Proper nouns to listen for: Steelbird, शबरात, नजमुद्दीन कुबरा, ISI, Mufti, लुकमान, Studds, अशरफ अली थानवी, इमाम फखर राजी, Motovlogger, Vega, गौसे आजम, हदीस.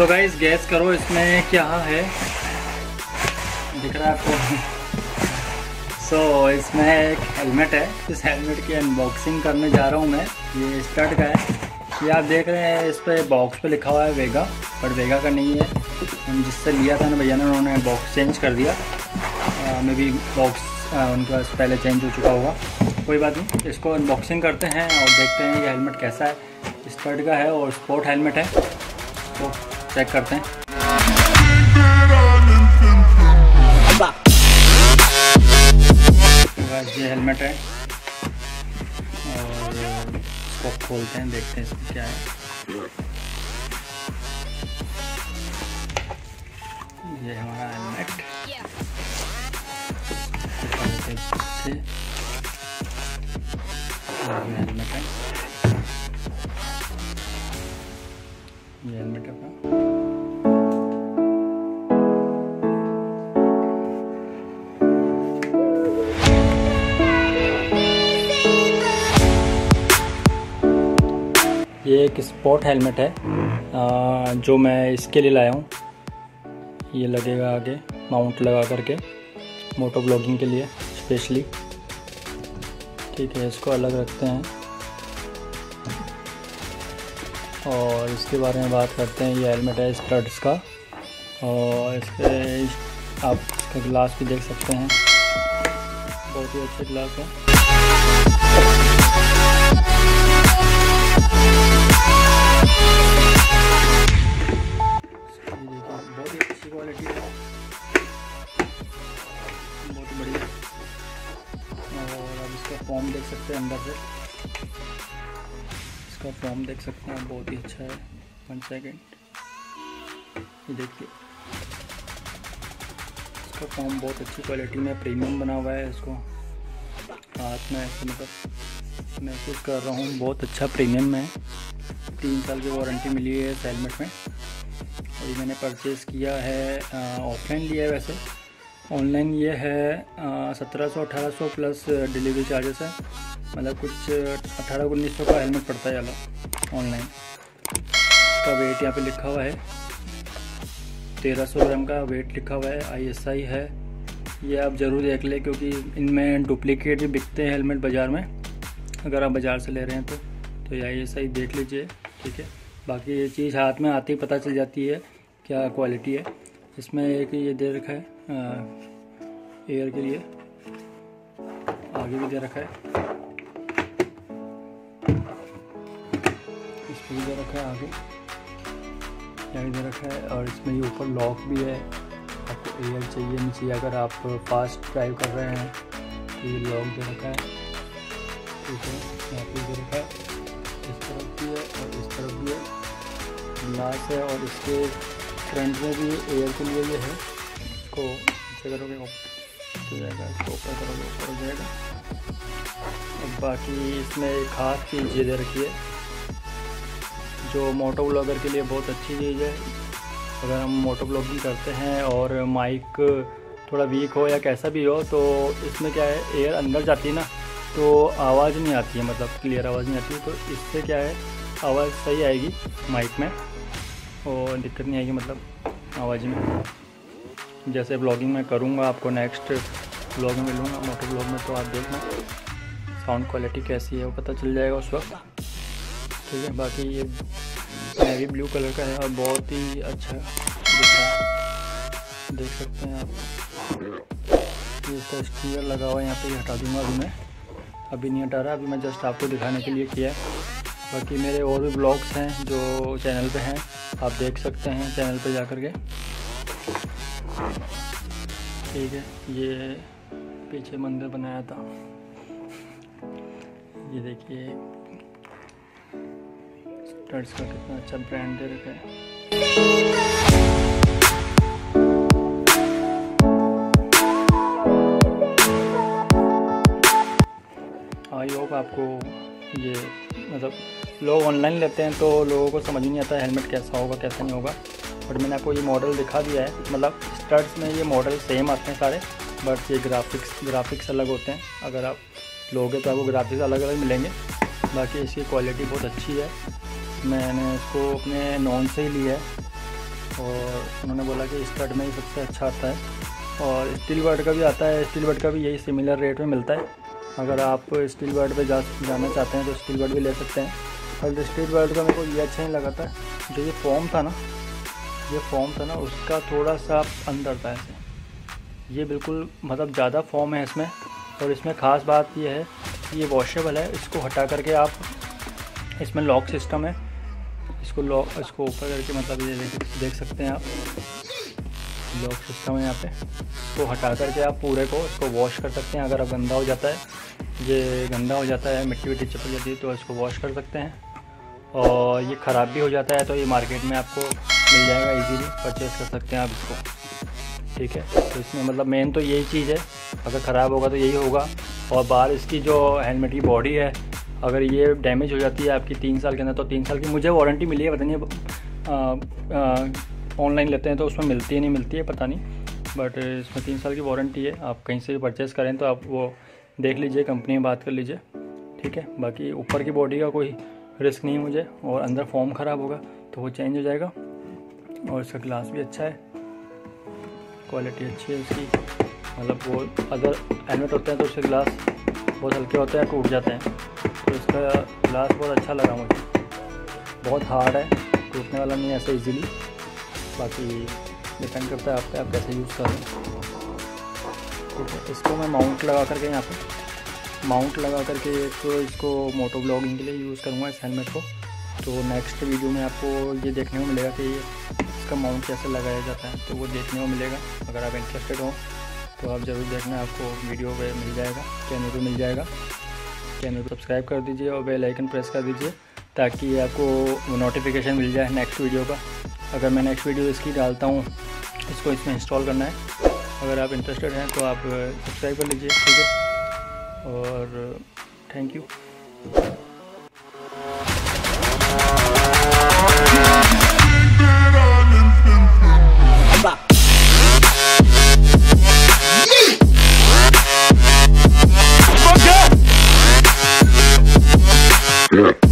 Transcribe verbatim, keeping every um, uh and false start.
तो guys gas करो इसमें क्या है, दिख रहा है आपको। सो so, इसमें एक हेलमेट है, इस हेलमेट की अनबॉक्सिंग करने जा रहा हूँ मैं। ये स्टड का है, ये आप देख रहे हैं। इस पर बॉक्स पे लिखा हुआ है वेगा, पर वेगा का नहीं है। हम जिससे लिया था ना भैया ने, उन्होंने बॉक्स चेंज कर दिया। मे भी बॉक्स उनके पास पहले चेंज हो चुका होगा, कोई बात नहीं। इसको अनबॉक्सिंग करते हैं और देखते हैं ये हेलमेट कैसा है। स्टड का है और स्पोर्ट हेलमेट है, तो चेक करते हैं। ये हेलमेट है और इसको खोलते हैं, देखते हैं इसमें क्या है। ये हमारा हेलमेट है, हेलमेट है, ये हेलमेट है अपना। ये एक स्पोर्ट हेलमेट है आ, जो मैं इसके लिए लाया हूँ। ये लगेगा आगे माउंट लगा करके, मोटो ब्लॉगिंग के लिए स्पेशली। ठीक है, इसको अलग रखते हैं और इसके बारे में बात करते हैं। ये हेलमेट है स्टड्स का और इस पर आप इसका ग्लास भी देख सकते हैं, बहुत ही अच्छा ग्लास है। फॉर्म देख सकते हैं अंदर से, इसका फॉर्म देख सकते हैं, बहुत ही अच्छा है। वन सेकेंड, ये देखिए, इसका फॉर्म बहुत अच्छी क्वालिटी में प्रीमियम बना हुआ है। इसको हाथ में ऐसे मतलब महसूस कर रहा हूँ, बहुत अच्छा प्रीमियम में। तीन साल की वारंटी मिली है इस हेलमेट में। और ये मैंने परचेज़ किया है, ऑफलाइन लिया है। वैसे ऑनलाइन ये है सत्रह सौ अठारह सौ प्लस डिलीवरी चार्जेस है, मतलब कुछ अठारह उन्नीस सौ का हेलमेट पड़ता है वाला ऑनलाइन। इसका वेट यहाँ पे लिखा हुआ है, तेरह सौ ग्राम का वेट लिखा हुआ है। आई एस आई है, ये आप ज़रूर देख लें क्योंकि इनमें डुप्लीकेट भी बिकते हैं हेलमेट बाज़ार में। अगर आप बाज़ार से ले रहे हैं तो तो ये आई एस आई देख लीजिए, ठीक है। बाकी ये चीज़ हाथ में आते ही पता चल जाती है क्या क्वालिटी है। इसमें एक ये दे रखा है आ, एयर के लिए, आगे भी दे रखा है, इसको भी दे रखा है, आगे आगे दे रखा है। और इसमें ये ऊपर लॉक भी है, आपको एयर चाहिए नहीं चाहिए। अगर आप फास्ट ड्राइव कर रहे हैं तो ये लॉक दे रखा है, ठीक है। यहाँ पर दे रखा है, इस तरफ भी है और इस तरफ भी है, ग्लास है। और इसके फ्रंट में भी एयर के लिए ये है, को नीचे करोगे हो जाएगा, इसको ऊपर करोगे ऊपर हो जाएगा। और बाकी इसमें खास चीज़ ये दे रखी है जो मोटो ब्लॉगर के लिए बहुत अच्छी चीज़ है। अगर हम मोटो ब्लॉगिंग करते हैं और माइक थोड़ा वीक हो या कैसा भी हो, तो इसमें क्या है, एयर अंदर जाती है ना, तो आवाज़ नहीं आती है, मतलब क्लियर आवाज़ नहीं आती है। तो इससे क्या है, आवाज़ सही आएगी माइक में और दिक्कत नहीं आएगी, मतलब आवाज़ में। जैसे ब्लॉगिंग में करूँगा, आपको नेक्स्ट ब्लॉग में मिलूँगा मोटो ब्लॉग में, तो आप देखना साउंड क्वालिटी कैसी है वो पता चल जाएगा उस वक्त, ठीक है। बाकी ये नेवी ब्लू कलर का है और बहुत ही अच्छा दिख रहा है, देख सकते हैं आप। ये इसका स्टीकर लगा हुआ है यहाँ पे, हटा दूँगा अभी मैं, अभी नहीं हटा रहा, अभी मैं जस्ट आपको दिखाने के लिए किया है। बाकी मेरे और भी ब्लॉग्स हैं जो चैनल पर हैं, आप देख सकते हैं चैनल पर जा कर के, ठीक है। ये पीछे मंदिर बनाया था, ये देखिए स्टड्स का कितना अच्छा ब्रांड दे रखा है। आई होप आपको ये, मतलब लोग ऑनलाइन लेते हैं तो लोगों को समझ नहीं आता हेलमेट कैसा होगा कैसा नहीं होगा, बट मैंने आपको ये मॉडल दिखा दिया है। मतलब स्टड्स में ये मॉडल सेम आते हैं सारे, बट ये ग्राफिक्स ग्राफिक्स अलग होते हैं। अगर आप लोगे तो आपको ग्राफिक्स अलग अलग मिलेंगे। बाकी इसकी क्वालिटी बहुत अच्छी है, मैंने इसको अपने नॉन से ही लिया है, और उन्होंने बोला कि स्टड में ही सबसे अच्छा आता है और स्टीलबर्ड का भी आता है। स्टीलबर्ड का भी यही सिमिलर रेट में मिलता है। अगर आप स्टीलबर्ड पे जा जाना चाहते हैं तो स्टीलबर्ड भी ले सकते हैं। पर स्टीलबर्ड का मेरे को ये अच्छा नहीं लगा था, जो ये फॉर्म था ना, ये फॉर्म था ना उसका थोड़ा सा अंदर था ऐसे, ये बिल्कुल मतलब ज़्यादा फॉर्म है इसमें। और इसमें ख़ास बात यह है कि ये वॉशेबल है, इसको हटा करके आप, इसमें लॉक सिस्टम है, इसको लॉक इसको ऊपर करके मतलब ये देख सकते हैं आप, लॉक सिस्टम है यहाँ पे, तो हटा करके आप पूरे को इसको वॉश कर सकते हैं। अगर आप गंदा हो जाता है, ये गंदा हो जाता है, मिट्टी विट्टी चिपक जाती है तो इसको वॉश कर सकते हैं। और ये ख़राब भी हो जाता है तो ये मार्केट में आपको मिल जाएगा, ईजीली परचेज़ कर सकते हैं आप इसको, ठीक है। तो इसमें मतलब मेन तो यही चीज़ है, अगर ख़राब होगा तो यही होगा। और बाहर इसकी जो हेलमेट की बॉडी है, अगर ये डैमेज हो जाती है आपकी तीन साल के अंदर, तो तीन साल की मुझे वारंटी मिली है, पता नहीं ऑनलाइन लेते हैं तो उसमें मिलती है नहीं मिलती है पता नहीं, बट इसमें तीन साल की वारंटी है। आप कहीं से भी परचेज़ करें तो आप वो देख लीजिए, कंपनी में बात कर लीजिए, ठीक है। बाकी ऊपर की बॉडी का कोई रिस्क नहीं है मुझे, और अंदर फॉर्म ख़राब होगा तो वो चेंज हो जाएगा। और इसका ग्लास भी अच्छा है, क्वालिटी अच्छी है इसकी, मतलब वो अगर हेलमेट होते हैं तो उसके ग्लास बहुत हल्के होते हैं, टूट जाते हैं, तो इसका ग्लास बहुत अच्छा लगा मुझे। बहुत हार्ड है, टूटने वाला नहीं है ऐसे इजीली। बाकी डिपेंड करता है आप पे, आप कैसे यूज़ कर रहे हैं, ठीक है। इसको मैं माउंट लगा करके यहाँ पे माउंट लगा करके एक तो इसको मोटो ब्लॉगिंग के लिए यूज़ करूँगा इस हेलमेट को। तो नेक्स्ट वीडियो में आपको ये देखने को मिलेगा कि इसका माउंट कैसे लगाया जाता है, तो वो देखने को मिलेगा। अगर आप इंटरेस्टेड हो तो आप ज़रूर देखना, आपको वीडियो पे मिल जाएगा, चैनल पे मिल जाएगा। चैनल को सब्सक्राइब कर दीजिए और बेल आइकन प्रेस कर दीजिए ताकि आपको नोटिफिकेशन मिल जाए नेक्स्ट वीडियो का। अगर मैं नेक्स्ट वीडियो इसकी डालता हूँ, इसको इसमें इंस्टॉल करना है, अगर आप इंटरेस्टेड हैं तो आप सब्सक्राइब कर लीजिए, ठीक है। और थैंक यू। Yeah.